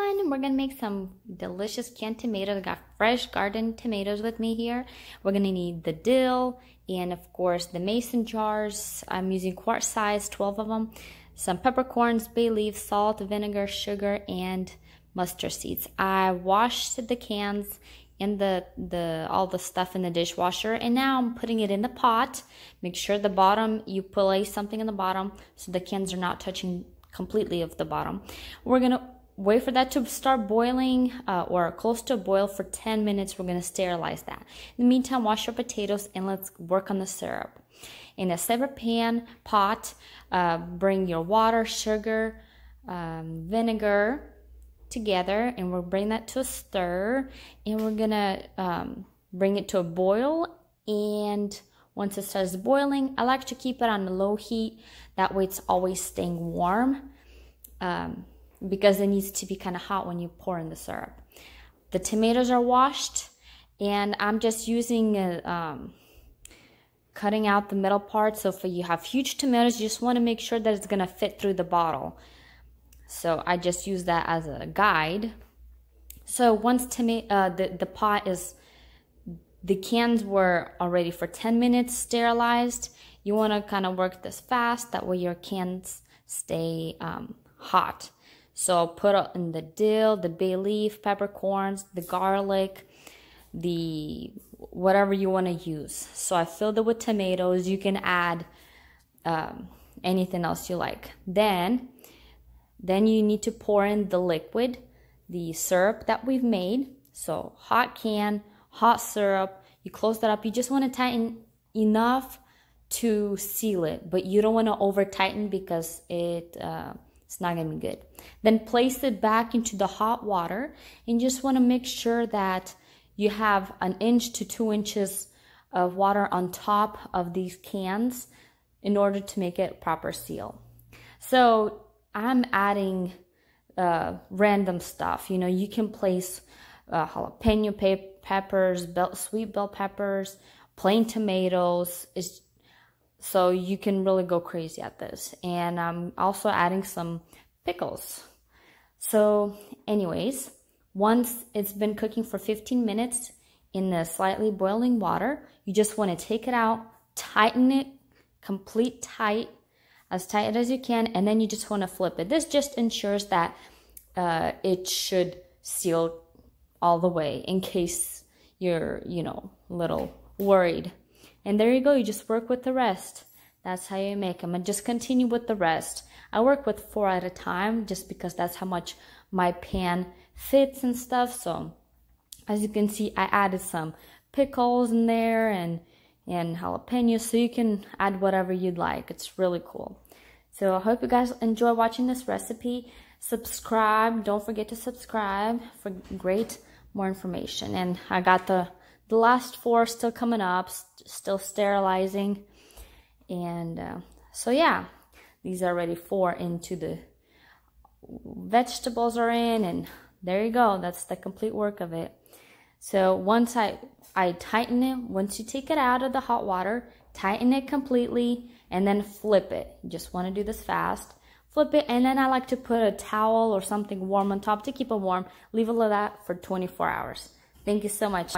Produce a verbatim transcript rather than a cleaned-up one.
everyone. We're gonna make some delicious canned tomatoes. I got fresh garden tomatoes with me here. We're gonna need the dill and of course the mason jars. I'm using quart size, twelve of them. Some peppercorns, bay leaves, salt, vinegar, sugar, and mustard seeds. I washed the cans and the, the all the stuff in the dishwasher, and now I'm putting it in the pot. Make sure the bottom, you place something in the bottom so the cans are not touching completely of the bottom. We're gonna wait for that to start boiling uh, or close to a boil for ten minutes. We're gonna sterilize that. In the meantime, wash your potatoes and let's work on the syrup. In a separate pan, pot, uh, bring your water, sugar, um, vinegar together, and we'll bring that to a stir, and we're gonna um, bring it to a boil. And once it starts boiling, I like to keep it on low heat. That way it's always staying warm um, because it needs to be kind of hot when you pour in the syrup. The tomatoes are washed, and I'm just using, a, um, cutting out the middle part. So if you have huge tomatoes, you just want to make sure that it's going to fit through the bottle. So I just use that as a guide. So once tomato, uh, the, the pot is... The cans were already for ten minutes sterilized. You want to kind of work this fast. That way your cans stay um, hot. So I'll put in the dill, the bay leaf, peppercorns, the garlic, the whatever you want to use. So I filled it with tomatoes. You can add um, anything else you like. Then, then you need to pour in the liquid, the syrup that we've made. So hot can, hot syrup, you close that up. You just want to tighten enough to seal it, but you don't want to over tighten because it uh, it's not gonna be good. Then place it back into the hot water, and you just want to make sure that you have an inch to two inches of water on top of these cans in order to make it proper seal. So I'm adding uh, random stuff. You know, you can place uh, jalapeno pepper, peppers, bell, sweet bell peppers, plain tomatoes. It's, so you can really go crazy at this. And I'm also adding some pickles. So anyways, once it's been cooking for fifteen minutes in the slightly boiling water, you just want to take it out, tighten it, complete tight, as tight as you can, and then you just want to flip it. This just ensures that uh, it should seal all the way, in case you're, you know, a little worried. And there you go. You just work with the rest. That's how you make them, and just continue with the rest. I work with four at a time just because that's how much my pan fits and stuff. So as you can see, I added some pickles in there and and jalapenos, so you can add whatever you'd like. It's really cool. So I hope you guys enjoy watching this recipe. Subscribe, don't forget to subscribe for great more information. And I got the the last four still coming up, st still sterilizing. And uh, so yeah, these are ready for into the vegetables are in, and there you go. That's the complete work of it. So once I I tighten it, once you take it out of the hot water, tighten it completely and then flip it. You just want to do this fast. Flip it, and then I like to put a towel or something warm on top to keep it warm. Leave it like that for twenty-four hours. Thank you so much.